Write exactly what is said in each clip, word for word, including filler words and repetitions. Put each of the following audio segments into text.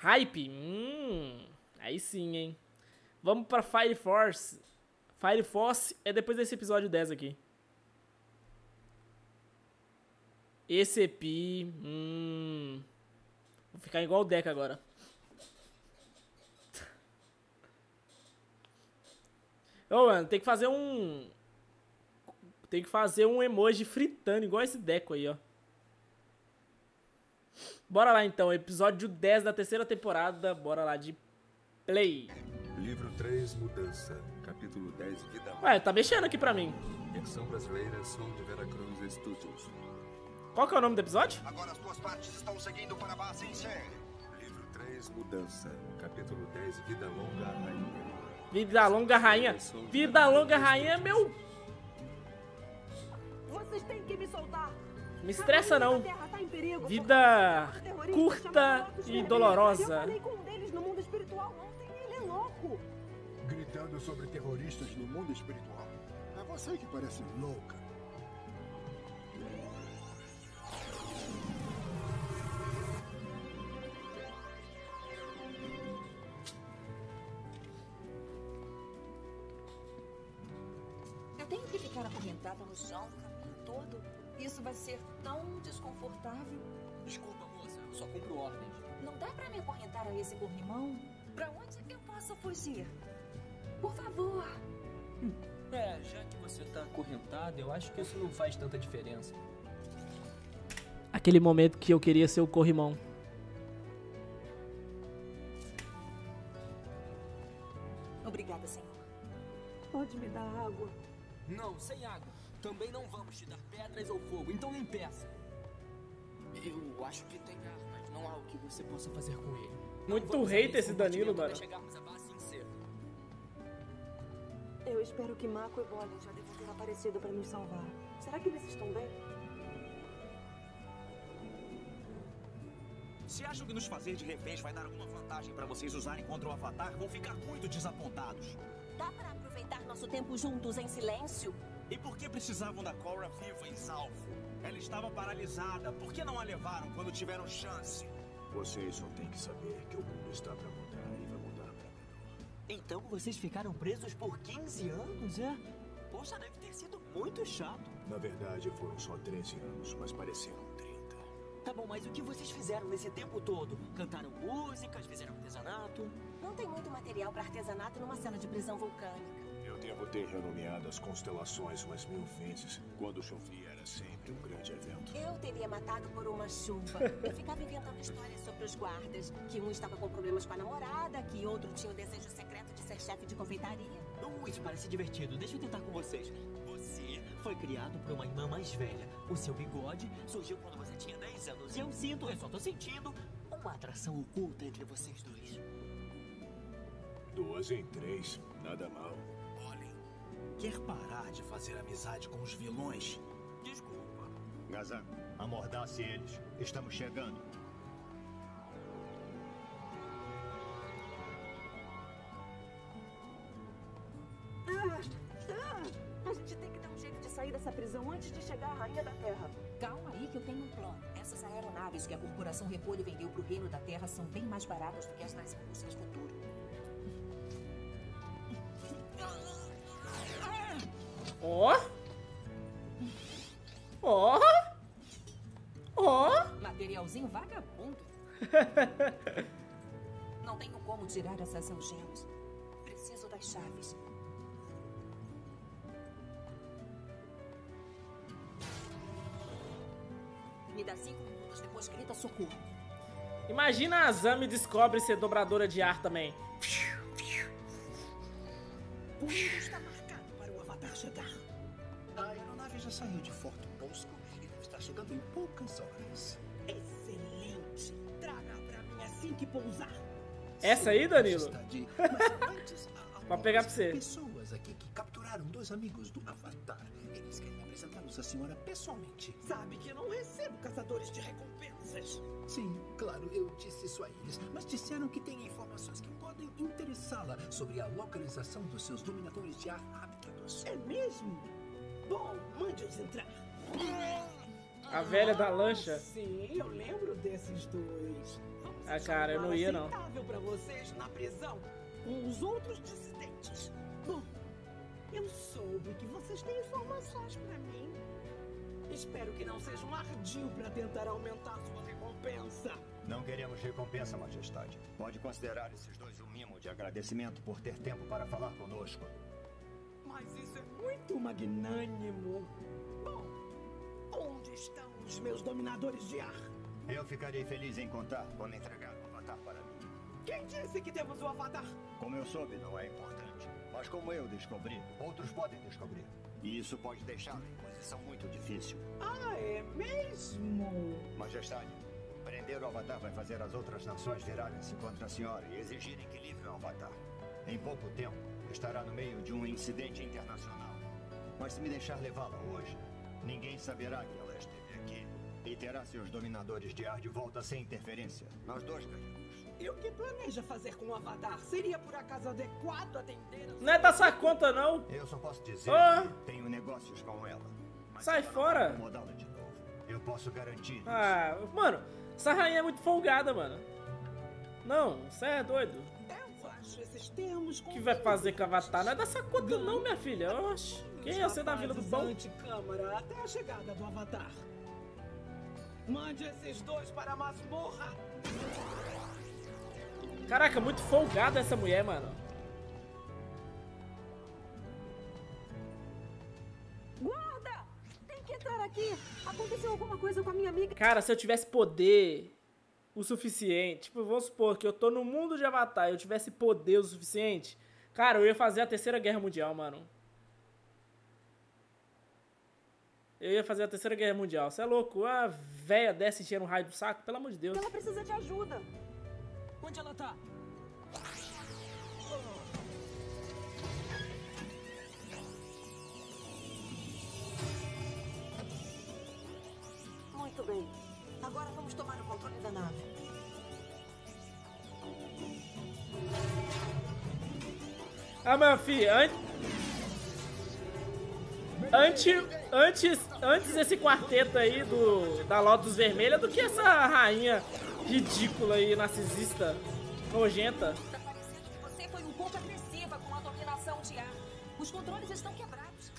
Hype? Hum, aí sim, hein? Vamos pra Fire Force. Fire Force é depois desse episódio dez aqui. Esse E P, hum... Vou ficar igual o Deca agora. Ô, mano, tem que fazer um... Tem que fazer um emoji fritando, igual esse Deco aí, ó. Bora lá, então. Episódio dez da terceira temporada. Bora lá de play. Livro três, Mudança. Capítulo dez, Vida. Ué, tá mexendo aqui pra mim. Versão brasileira, som de Veracruz Studios. Qual que é o nome do episódio? Agora as duas partes estão seguindo para Ba Sing Se. Livro três, Mudança. Capítulo dez, Vida Longa, Rainha. Vida Longa, Rainha. Vida Longa, Rainha, meu... Vocês têm que me soltar. Me estressa, não. Vida curta e dolorosa. Eu falei com um deles no mundo espiritual ontem e ele é louco. Gritando sobre terroristas no mundo espiritual. É você que parece louca. Acorrentada no chão o caminho todo? Isso vai ser tão desconfortável. Desculpa, moça, só cumpro ordens. Não dá pra me acorrentar a esse corrimão? Pra onde eu posso fugir? Por favor. É, já que você tá acorrentada, eu acho que isso não faz tanta diferença. Aquele momento que eu queria ser o corrimão. Obrigada, senhor. Pode me dar água? Não, sem água. Também não vamos te dar pedras ou fogo, então nem peça. Eu acho que tem armas, não há o que você possa fazer com ele. Muito hater esse Danilo, mano. Eu espero que Mako e Bolin já devam ter aparecido pra nos salvar. Será que eles estão bem? Se acham que nos fazer de revés vai dar alguma vantagem pra vocês usarem contra o Avatar, vão ficar muito desapontados. Dá pra aproveitar nosso tempo juntos em silêncio? E por que precisavam da Korra viva e salvo? Ela estava paralisada. Por que não a levaram quando tiveram chance? Vocês só têm que saber que o mundo está pra mudar e vai mudar pra melhor. Então vocês ficaram presos por quinze anos, é? Poxa, deve ter sido muito chato. Na verdade, foram só treze anos, mas pareceram trinta. Tá bom, mas o que vocês fizeram nesse tempo todo? Cantaram músicas, fizeram artesanato? Não tem muito material para artesanato numa cena de prisão vulcânica. Eu devo ter renomeado as constelações umas mil vezes. Quando chovia era sempre um grande evento. Eu teria matado por uma chuva. Eu ficava inventando histórias sobre os guardas. Que um estava com problemas com a namorada, que outro tinha o desejo secreto de ser chefe de confeitaria. Uh, isso parece divertido. Deixa eu tentar com vocês. Você foi criado por uma irmã mais velha. O seu bigode surgiu quando você tinha dez anos. E eu sinto, eu só tô sentindo, uma atração oculta entre vocês dois. Duas em três, nada mal. Olhem, quer parar de fazer amizade com os vilões? Desculpa. Gazaco, amordace eles. Estamos chegando. Ah, ah, a gente tem que dar um jeito de sair dessa prisão antes de chegar à Rainha da Terra. Calma aí que eu tenho um plano. Essas aeronaves que a Corporação Repolho vendeu pro Reino da Terra são bem mais baratas do que as das indústrias futuras. Ó, ó, ó, materialzinho vagabundo. Não tenho como tirar essas algemas. Preciso das chaves. Me dá cinco minutos, depois grita socorro. Imagina a Zami descobre ser dobradora de ar também. O mundo está marcado para o Avatar chegar. A aeronave já saiu de Fort Bosco e deve estar chegando em poucas horas. Excelente! Traga pra mim assim que pousar. Essa aí, Danilo? Mas antes, pra pegar pra você. Pessoas aqui que capturaram dois amigos do Avatar. Eles querem apresentá-los à senhora pessoalmente. Sabe que eu não recebo caçadores de recompensas. Sim, claro, eu disse isso a eles, mas disseram que tem informações que podem interessá-la sobre a localização dos seus dominadores de ar hábitos. É mesmo? Bom, mande-os entrar. A velha da lancha? Sim, eu lembro desses dois. Vamos Ah, cara, eu não ia não. Pra vocês na prisão com os outros dissidentes. Bom, eu soube que vocês têm informações pra mim. Espero que não seja um ardil pra tentar aumentar sua recompensa. Não queremos recompensa, Majestade. Pode considerar esses dois um mimo de agradecimento por ter tempo para falar conosco. Mas isso é muito magnânimo. Bom, onde estão os meus dominadores de ar? Eu ficarei feliz em contar quando entregar o Avatar para mim. Quem disse que temos o Avatar? Como eu soube, não é importante. Mas como eu descobri, outros podem descobrir. E isso pode deixá-lo em posição muito difícil. Ah, é mesmo? Majestade, prender o Avatar vai fazer as outras nações virarem-se contra a senhora e exigirem que livre o Avatar. Em pouco tempo, estará no meio de um incidente internacional. Mas se me deixar levá-la hoje, ninguém saberá que ela esteve aqui. E terá seus dominadores de ar de volta sem interferência. Nós dois ganhamos. E o que planeja fazer com o Avatar? Seria por acaso adequado atender... Não é da sua conta, não. Eu só posso dizer oh. que tenho negócios com ela. Mas sai fora. De novo. Eu posso garantir isso. Ah, mano, essa rainha é muito folgada, mano. Não, você é doido. Eu acho esses termos... O que vai fazer com o Avatar? Não é da sua conta, não, minha filha. Eu acho. Quem é você da Vila do Bom? Câmara até a chegada do Avatar. Mande esses dois para a masmorra. Caraca, muito folgada essa mulher, mano. Guarda! Tem que entrar aqui. Aconteceu alguma coisa com a minha amiga. Cara, se eu tivesse poder o suficiente, tipo, vamos supor que eu tô no mundo de Avatar e eu tivesse poder o suficiente, cara, eu ia fazer a Terceira Guerra Mundial, mano. Eu ia fazer a Terceira Guerra Mundial. Você é louco? A véia desce e tira um raio do saco? Pelo amor de Deus. Ela precisa de ajuda. Onde ela tá? Muito bem. Agora vamos tomar o controle da nave. Ah, meu filho, antes... Antes, antes, antes esse quarteto aí do, da Lotus Vermelho do que essa rainha ridícula aí, narcisista, nojenta. Tá parecendo que você foi um pouco agressiva com a dominação de ar. Os controles estão quebrados.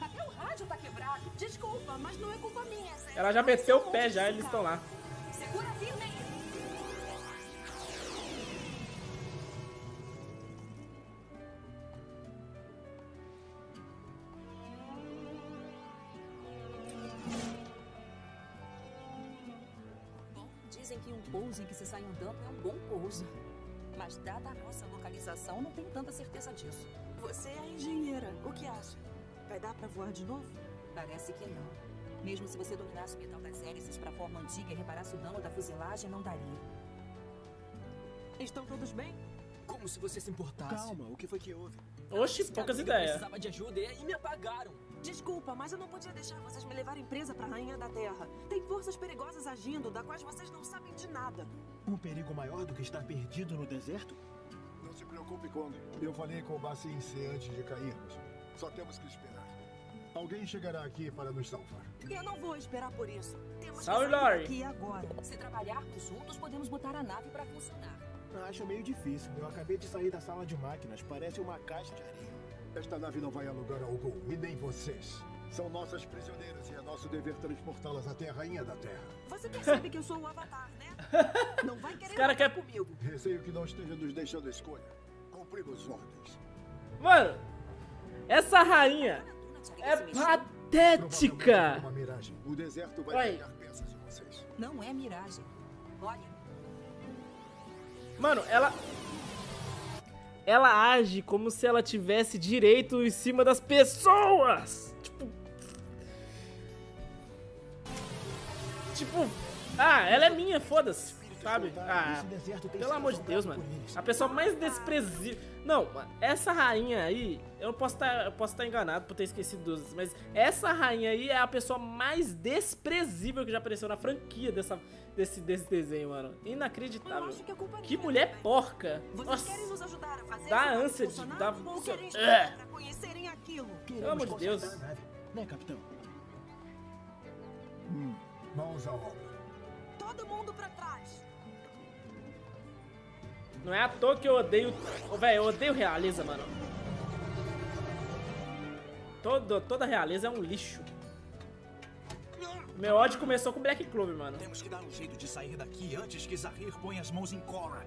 Até o rádio tá quebrado. Desculpa, mas não é culpa minha. Zé. Ela já meteu o pé já, eles estão lá. Segura firme aí. Dizem que um pouso em que se sai andando é um bom pouso. Mas dada a nossa localização, não tenho tanta certeza disso. Você é a engenheira. O que acha? Vai dar pra voar de novo? Parece que não. Mesmo se você dominasse o metal das hélices pra forma antiga e reparasse o dano da fuselagem, não daria. Estão todos bem? Como se você se importasse. Calma, o que foi que houve? Oxi, poucas ideias. Eu precisava de ajuda e aí me apagaram. Desculpa, mas eu não podia deixar vocês me levarem presa pra Rainha da Terra. Tem forças perigosas agindo, da quais vocês não sabem de nada. Um perigo maior do que estar perdido no deserto? Não se preocupe, Conde. Eu falei com o Ba Sing Se antes de cairmos. Só temos que esperar. Alguém chegará aqui para nos salvar. Eu não vou esperar por isso. Temos Sorry, que sair aqui agora. Se trabalharmos juntos, podemos botar a nave pra funcionar. Acho meio difícil. Eu acabei de sair da sala de máquinas. Parece uma caixa de areia. Esta nave não vai a lugar algum, e nem vocês. São nossas prisioneiras e é nosso dever transportá-las até a Rainha da Terra. Você percebe que eu sou o Avatar, né? Não vai querer cara quer... comigo. Receio que não esteja nos deixando escolha. Cumprimos ordens. Mano, essa rainha é patética. É uma miragem. O deserto vai Oi. pegar peças de vocês. Não é miragem. Olha. Mano, ela... Ela age como se ela tivesse direito em cima das pessoas. Tipo... Tipo... Ah, ela é minha, foda-se, sabe? Ah, pelo amor de Deus, mano. A pessoa mais desprezível... Não, essa rainha aí... Eu posso tá, eu posso tá enganado por ter esquecido dos... Mas essa rainha aí é a pessoa mais desprezível que já apareceu na franquia dessa... Desse, desse desenho, mano. Inacreditável. Que, que mulher também. Porca. Vocês Nossa. Querem nos ajudar a fazer dá ânsia de... Dá... É. Pra conhecerem aquilo. Pelo amor de Deus. Né, capitão? Hum, vamos ao... Todo mundo pra trás. Não é à toa que eu odeio... Oh, velho, eu odeio realeza, mano. Todo, toda realeza é um lixo. Meu ódio começou com o Black Clover, mano. Temos que dar um jeito de sair daqui antes que Zaheer ponha as mãos em Korra.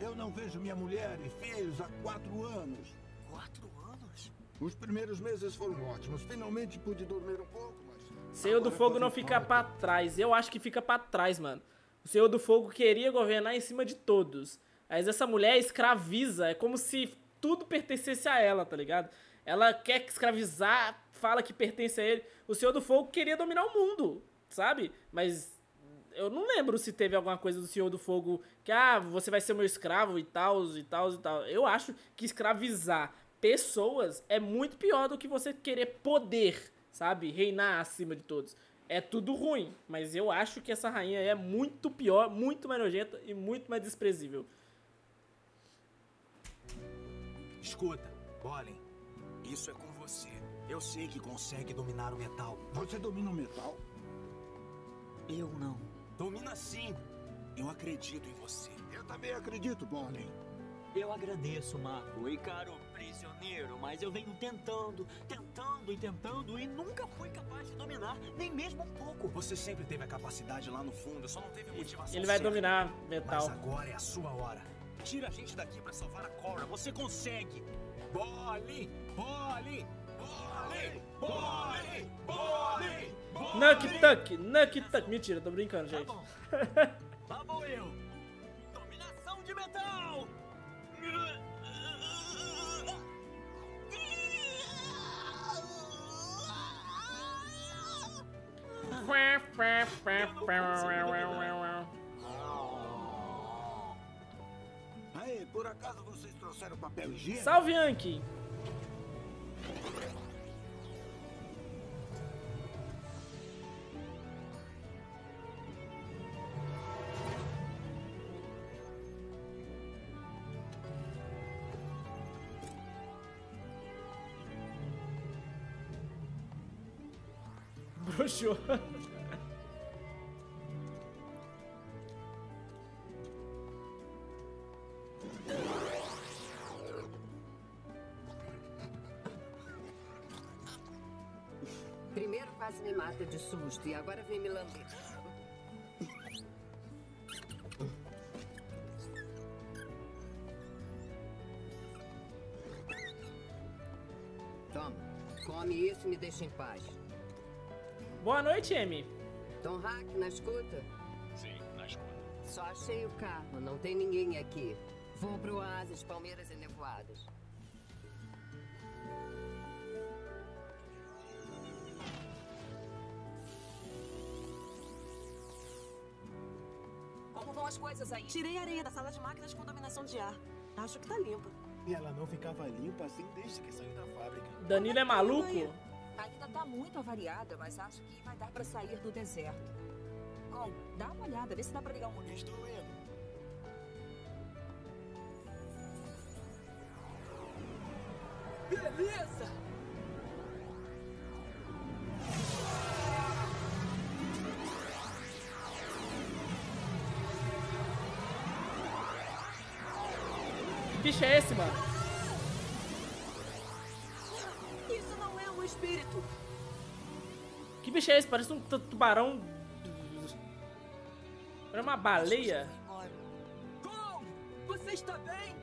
Eu não vejo minha mulher e filhos há quatro anos. Quatro anos? Os primeiros meses foram ótimos. Finalmente pude dormir um pouco, mas... Senhor do Fogo não fica pra trás. Eu acho que fica pra trás, mano. O Senhor do Fogo queria governar em cima de todos. Mas essa mulher escraviza. É como se tudo pertencesse a ela, tá ligado? Ela quer escravizar, fala que pertence a ele. O Senhor do Fogo queria dominar o mundo, sabe? Mas eu não lembro se teve alguma coisa do Senhor do Fogo que, ah, você vai ser meu escravo e tal, e tal, e tal. Eu acho que escravizar pessoas é muito pior do que você querer poder, sabe? Reinar acima de todos. É tudo ruim, mas eu acho que essa rainha é muito pior, muito mais nojenta e muito mais desprezível. Escuta, Bolin, isso é com você. Eu sei que consegue dominar o metal. Você domina o metal? Eu não. Domina sim. Eu acredito em você. Eu também acredito, Bolin. Eu agradeço, Marco, e caro prisioneiro, mas eu venho tentando, tentando e tentando e nunca fui capaz de dominar, nem mesmo um pouco. Você sempre teve a capacidade lá no fundo, só não teve motivação. Ele vai certa. Dominar metal. Mas agora é a sua hora. Tira a gente daqui pra salvar a Korra, você consegue. Bolin, Bolin, Bolin, Bolin, Bolin, Bolin. Nuck Tuck, Nuck Tuck. Mentira, tô brincando, gente. Tá bom. Lá vou eu. Dominação de metal. Aí, por acaso vocês trouxeram papel higiênico? Salve, Anki! Bruxou. Primeiro quase me mata de susto e agora vem me lamber. Toma, come isso e me deixa em paz. Boa noite, Amy. Tom Hack, na escuta? Sim, na escuta. Só achei o carro, não tem ninguém aqui. Vou pro Oásis, Palmeiras e Nevoadas. Como vão as coisas aí? Tirei a areia da sala de máquinas com dominação de ar. Acho que tá limpa. E ela não ficava limpa assim desde que saiu da fábrica. Danilo é maluco? Ainda tá muito avariada, mas acho que vai dar pra sair do deserto. Bom, dá uma olhada, vê se dá pra ligar um motor. Estou lendo. Beleza! Que bicho é esse, mano? Que bicho é esse? Parece um tubarão. Era uma baleia. Tom, você está bem?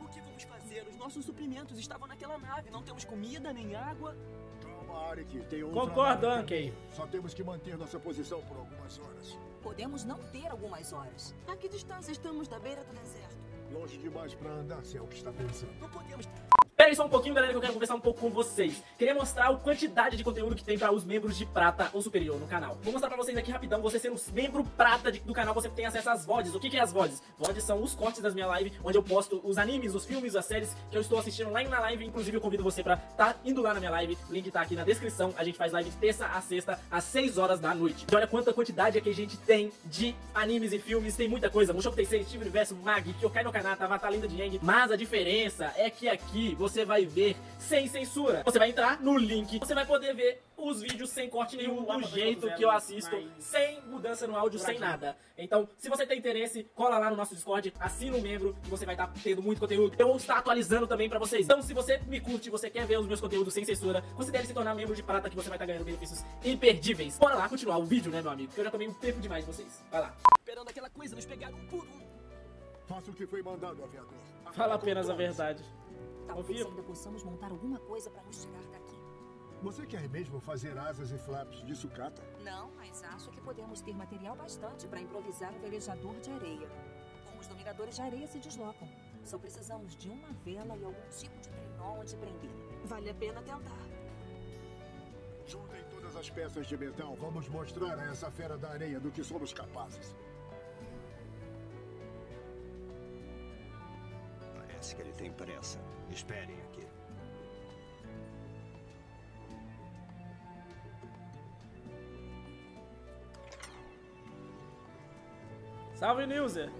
O que vamos fazer? Os nossos suprimentos estavam naquela nave. Não temos comida nem água. Calma, Arik. Tem outra. Concordo, Anki. Só temos que manter nossa posição por algumas horas. Podemos não ter algumas horas. A que distância estamos da beira do deserto? Longe demais para andar, se é o que está pensando. Não podemos... Espera aí só um pouquinho, galera, que eu quero conversar um pouco com vocês. Queria mostrar a quantidade de conteúdo que tem para os membros de prata ou superior no canal. Vou mostrar para vocês aqui rapidão. Você sendo membro prata de, do canal, você tem acesso às V O Ds. O que, que é as V O Ds? V O Ds são os cortes das minhas lives, onde eu posto os animes, os filmes, as séries que eu estou assistindo lá na live. Inclusive, eu convido você para tá indo lá na minha live. O link tá aqui na descrição. A gente faz live de terça a sexta, às seis horas da noite. E olha quanta quantidade é que a gente tem de animes e filmes. Tem muita coisa. Mushoku Tensei, Steve Universo, Mag, Kyokai no Kanata, Avatar, Linda de Yang. Mas a diferença é que aqui você você vai ver sem censura. Você vai entrar no link, você vai poder ver os vídeos sem corte nenhum, do jeito que eu assisto, sem mudança no áudio, sem nada. Então, se você tem interesse, cola lá no nosso Discord, assina um membro, que você vai estar tendo muito conteúdo. Eu vou estar atualizando também pra vocês. Então, se você me curte, você quer ver os meus conteúdos sem censura, considere se tornar membro de prata, que você vai estar ganhando benefícios imperdíveis. Bora lá continuar o vídeo, né, meu amigo? Que eu já tomei um tempo demais de vocês. Vai lá. Esperando aquela coisa, nos pegaram um por um. Faça o que foi mandado, aviador. Fala apenas a verdade. Talvez ainda possamos montar alguma coisa pra nos tirar daqui. Você quer mesmo fazer asas e flaps de sucata? Não, mas acho que podemos ter material bastante para improvisar um velejador de areia. Como os dominadores de areia se deslocam, só precisamos de uma vela e algum tipo de trenó onde prender. Vale a pena tentar. Juntem todas as peças de metal. Vamos mostrar a essa fera da areia do que somos capazes. Parece que ele tem pressa. Esperem aqui. Salve, Nilza!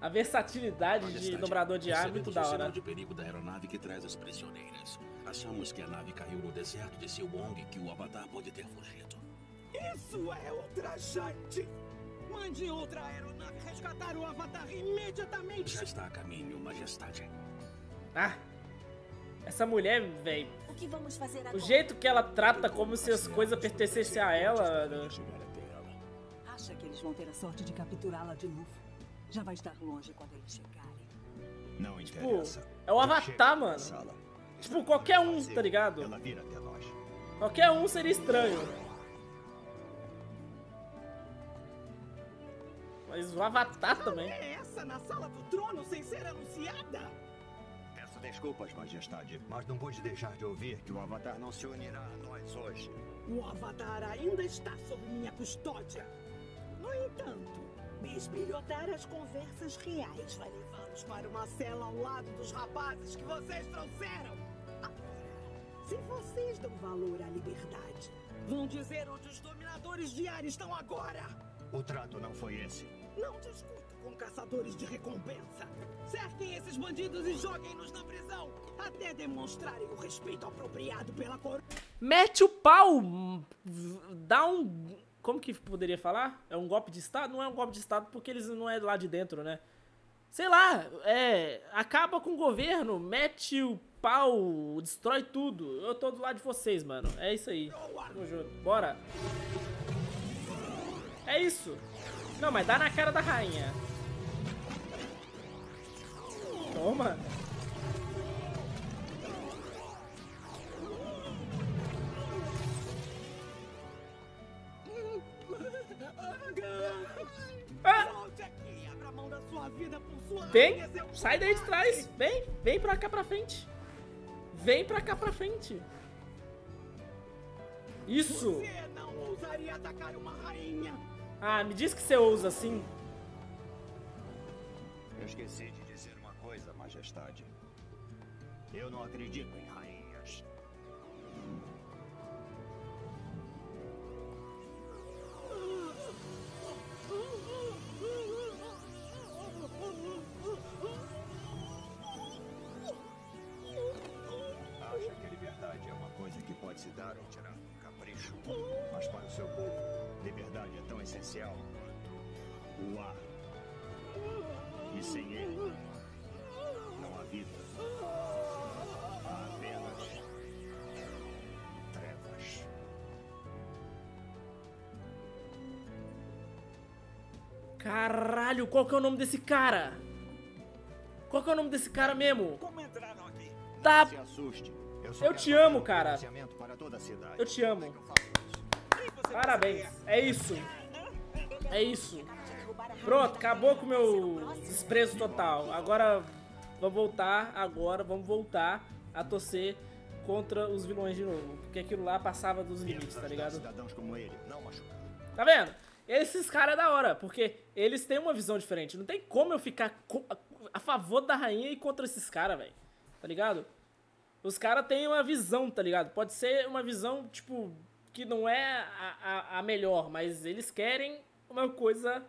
A versatilidade de dobrador de ar é muito da hora. De perigo da aeronave que traz as prisioneiras. Achamos que a nave caiu no deserto de Silwong e que o Avatar pode ter fugido. Isso é ultrajante! Mande outra aeronave resgatar o Avatar imediatamente! Já está a caminho, Majestade. Ah! Essa mulher, velho. O que vamos fazer agora? O jeito que ela trata como se as coisas pertencessem a ela. Acha que eles vão ter a sorte de capturá-la de novo? Já vai estar longe quando eles chegarem. Não interessa. Tipo, é o Avatar, mano. Tipo, qualquer um, tá ligado? Qualquer um seria estranho. Mas o Avatar também. É essa na sala do trono sem ser anunciada? Desculpas, Majestade, mas não pude deixar de ouvir que o Avatar não se unirá a nós hoje. O Avatar ainda está sob minha custódia. No entanto, bisbilhotar as conversas reais vai levá-los para uma cela ao lado dos rapazes que vocês trouxeram. Agora, se vocês dão valor à liberdade, vão dizer onde os dominadores de ar estão agora. O trato não foi esse. Não discuto com caçadores de recompensa. Cerquem esses bandidos e joguem-nos na prisão até demonstrarem o respeito apropriado pela coroa. Mete o pau! Dá um... Como que poderia falar? É um golpe de estado? Não é um golpe de estado porque eles não é lá de dentro, né? Sei lá, é... Acaba com o governo, mete o pau, destrói tudo. Eu tô do lado de vocês, mano. É isso aí. Vamos junto. Bora. É isso. Não, mas dá na cara da rainha. Toma. Ah! Vem, sai daí de trás. Vem, vem pra cá pra frente. Vem pra cá pra frente. Isso. Você não ousaria atacar uma rainha. Ah, me diz que você ousa assim. Eu esqueci de dizer uma coisa, Majestade. Eu não acredito em rainhas. Acha que a liberdade é uma coisa que pode se dar ou tirar um capricho, mas para o seu povo. Liberdade é tão essencial quanto o ar. E sem ele, não há vida. Há apenas trevas. Caralho, qual que é o nome desse cara? Qual que é o nome desse cara mesmo? Como entraram aqui? Tá. Não se assuste. Eu, eu te amo, cara. Para toda a cidade. Eu te amo. Parabéns, é isso. É isso. Pronto, acabou com o meu desprezo total. Agora vamos voltar, agora vamos voltar a torcer contra os vilões de novo. Porque aquilo lá passava dos limites, tá ligado? Tá vendo? Esses caras é da hora, porque eles têm uma visão diferente. Não tem como eu ficar a favor da rainha e contra esses caras, velho. Tá ligado? Os caras têm uma visão, tá ligado? Pode ser uma visão, tipo... que não é a, a, a melhor, mas eles querem uma coisa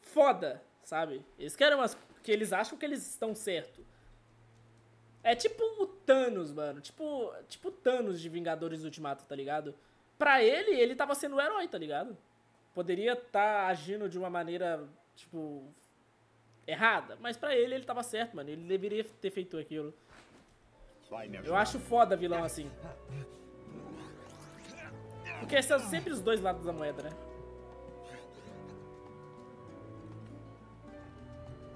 foda, sabe? Eles querem umas... que eles acham que eles estão certos. É tipo o Thanos, mano. Tipo tipo Thanos de Vingadores Ultimato, tá ligado? Pra ele, ele tava sendo um herói, tá ligado? Poderia estar agindo de uma maneira, tipo, errada. Mas pra ele, ele tava certo, mano. Ele deveria ter feito aquilo. Eu acho foda vilão assim. Porque são sempre os dois lados da moeda, né?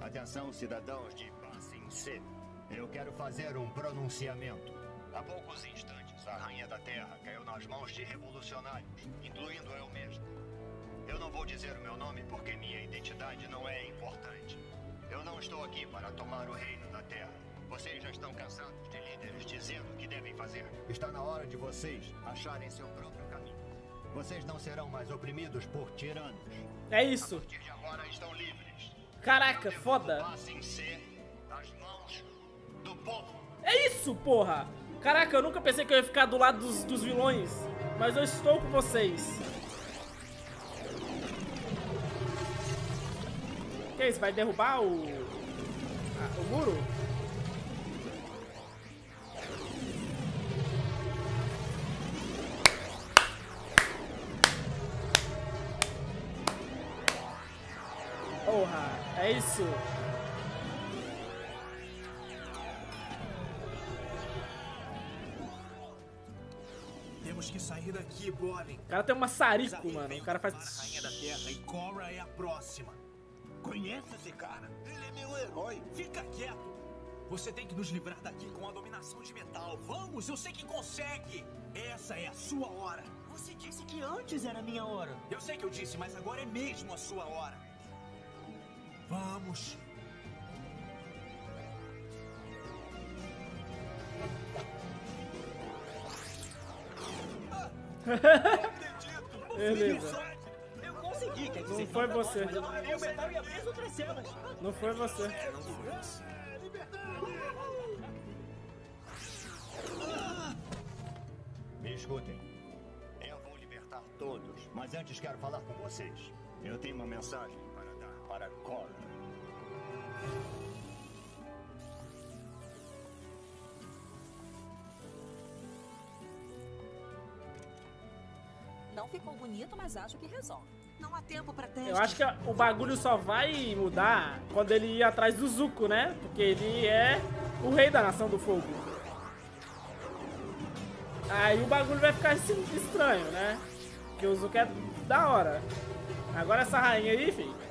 Atenção, cidadãos de Ba Sing Se. Eu quero fazer um pronunciamento. Há poucos instantes, a Rainha da Terra caiu nas mãos de revolucionários, incluindo eu mesmo. Eu não vou dizer o meu nome porque minha identidade não é importante. Eu não estou aqui para tomar o reino da Terra. Vocês já estão cansados de líderes dizendo o que devem fazer. Está na hora de vocês acharem seu próprio caminho. Vocês não serão mais oprimidos por tiranos. É isso. A partir de agora estão livres. Caraca, foda. É isso, porra. Caraca, eu nunca pensei que eu ia ficar do lado dos, dos vilões. Mas eu estou com vocês. O que é isso? Vai derrubar o... Ah, o muro? Porra, é isso. Temos que sair daqui, Bob. O cara tem um maçarico, mano. O cara faz a Rainha da Terra e Korra é a próxima. Conhece esse cara? Ele é meu herói. Fica quieto. Você tem que nos livrar daqui com a dominação de metal. Vamos, eu sei que consegue. Essa é a sua hora. Você disse que antes era a minha hora. Eu sei que eu disse, mas agora é mesmo a sua hora. Vamos. Beleza. Eu consegui, quer dizer, não foi você. Não foi você. Me escutem. Eu vou libertar todos, mas antes quero falar com vocês. Eu tenho uma mensagem para dar. Para Korra. Não ficou bonito, mas acho que resolve. Não há tempo pra testes. Eu acho que o bagulho só vai mudar quando ele ir atrás do Zuko, né? Porque ele é o rei da Nação do Fogo. Aí o bagulho vai ficar estranho, né? Porque o Zuko é da hora. Agora essa rainha aí, filho.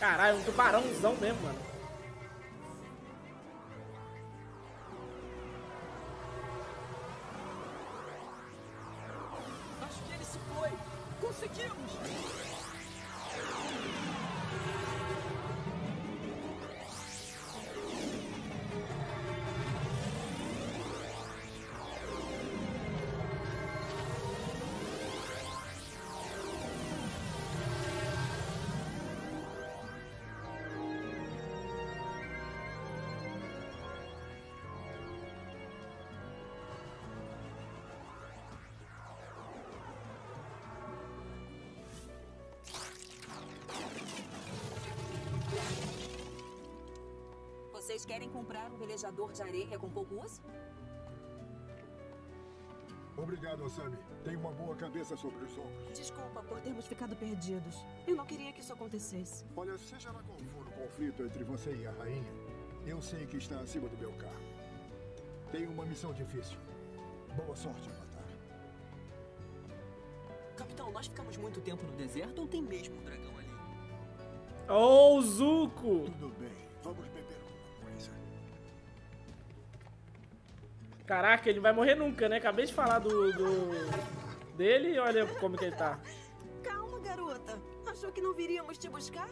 Caralho, um tubarãozão mesmo, mano. Acho que ele se foi. Conseguimos! Vocês querem comprar um velejador de areia com pouco uso? Obrigado, Osami. Tenho uma boa cabeça sobre os ombros. Desculpa por termos ficado perdidos. Eu não queria que isso acontecesse. Olha, seja lá qual for o conflito entre você e a rainha, eu sei que está acima do meu cargo. Tenho uma missão difícil. Boa sorte, Avatar. Capitão, nós ficamos muito tempo no deserto ou tem mesmo um dragão ali? Oh, Zuko! Tudo bem. Vamos beber. Caraca, ele não vai morrer nunca, né? Acabei de falar do, do... dele e olha como que ele tá. Calma, garota. Achou que não viríamos te buscar?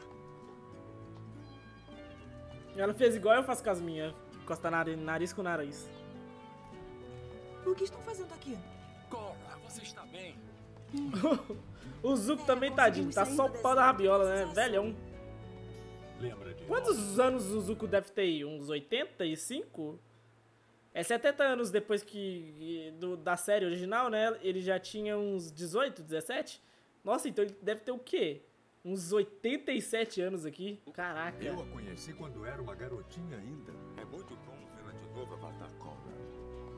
Ela fez igual eu faço com as minhas. Costa nariz com nariz. O que estão fazendo aqui? Korra, você está bem? O Zuko é, também, tadinho. Tá só o pau da rabiola, né? Velhão. Lembra de quantos anos o Zuko deve ter aí? Uns oitenta e cinco? É setenta anos depois que do, da série original, né? Ele já tinha uns dezoito, dezessete. Nossa, então ele deve ter o quê? Uns oitenta e sete anos aqui? Caraca. Eu a conheci quando era uma garotinha ainda. É muito bom vê-la de novo, Avatar Korra.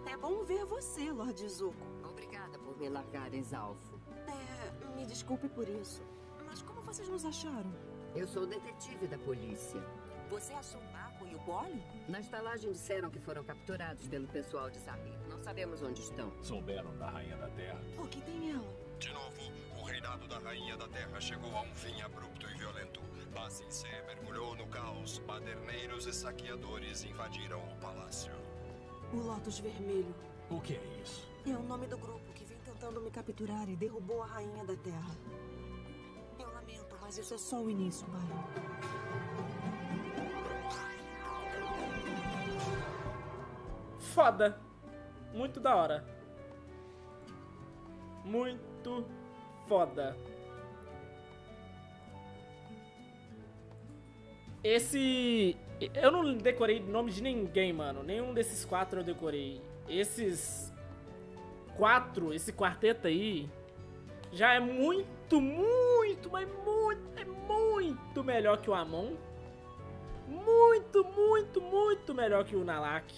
É bom ver você, Lorde Zuko. Obrigada por me largarem alvo. É, me desculpe por isso. Mas como vocês nos acharam? Eu sou detetive da polícia. Você achou o Marco e o Gole? Na estalagem disseram que foram capturados pelo pessoal de Zaheer. Não sabemos onde estão. Souberam da Rainha da Terra. O que tem ela? De novo, o reinado da Rainha da Terra chegou a um fim abrupto e violento. Ba Sing Se mergulhou no caos. Baderneiros e saqueadores invadiram o palácio. O Lotus Vermelho. O que é isso? É o nome do grupo que vem tentando me capturar e derrubou a Rainha da Terra. Eu lamento, mas isso é só o início, Baron. Foda. Muito da hora. Muito foda. Esse... Eu não decorei nome de ninguém, mano. Nenhum desses quatro eu decorei. Esses... Quatro, esse quarteto aí... Já é muito, muito, mas muito... É muito melhor que o Amon. Muito, muito, muito melhor que o Nalak.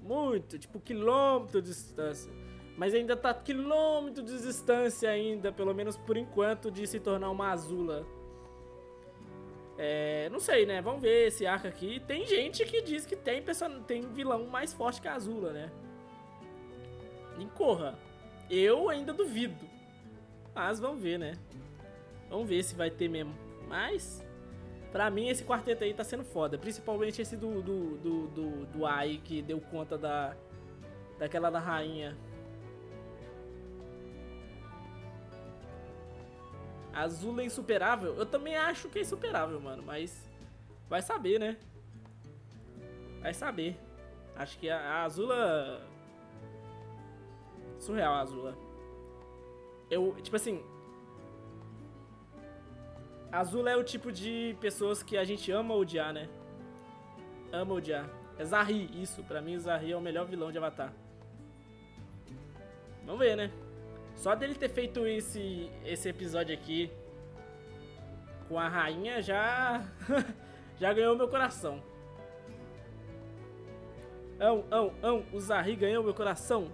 Muito, tipo, quilômetro de distância. Mas ainda tá quilômetro de distância ainda, pelo menos por enquanto, de se tornar uma Azula. É, não sei, né? Vamos ver esse arco aqui. Tem gente que diz que tem, tem vilão mais forte que a Azula, né? Em Korra. Eu ainda duvido. Mas vamos ver, né? Vamos ver se vai ter mesmo. Mas... Pra mim, esse quarteto aí tá sendo foda. Principalmente esse do, do, do, do, do Ai, que deu conta da daquela da rainha. Azula é insuperável? Eu também acho que é insuperável, mano. Mas vai saber, né? Vai saber. Acho que a, a Azula... Surreal a Azula. Eu, tipo assim... Azula é o tipo de pessoas que a gente ama odiar, né? Ama odiar. É Zaheer, isso. Pra mim, Zaheer é o melhor vilão de Avatar. Vamos ver, né? Só dele ter feito esse, esse episódio aqui com a rainha já... já ganhou meu coração. Ão, ão, ão, o Zaheer ganhou meu coração.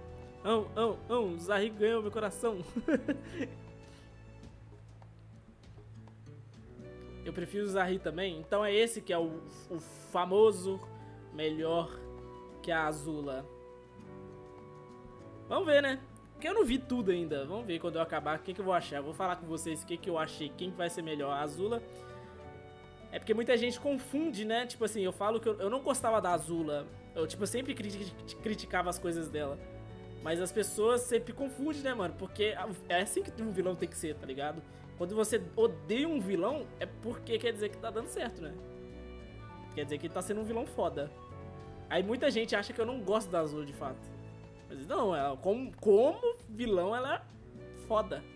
Ão, ão, ão, o Zaheer ganhou meu coração. Eu prefiro o Zaheer também. Então é esse que é o, o famoso melhor que a Azula. Vamos ver, né? Porque eu não vi tudo ainda. Vamos ver quando eu acabar o que, que eu vou achar. Eu vou falar com vocês o que, que eu achei. Quem vai ser melhor, a Azula. É porque muita gente confunde, né? Tipo assim, eu falo que eu, eu não gostava da Azula. Eu, tipo, eu sempre crit, criticava as coisas dela. Mas as pessoas sempre confundem, né, mano? Porque é assim que um vilão tem que ser, tá ligado? Quando você odeia um vilão, é porque quer dizer que tá dando certo, né? Quer dizer que tá sendo um vilão foda. Aí muita gente acha que eu não gosto da Azula de fato. Mas não, ela, como, como vilão ela é foda.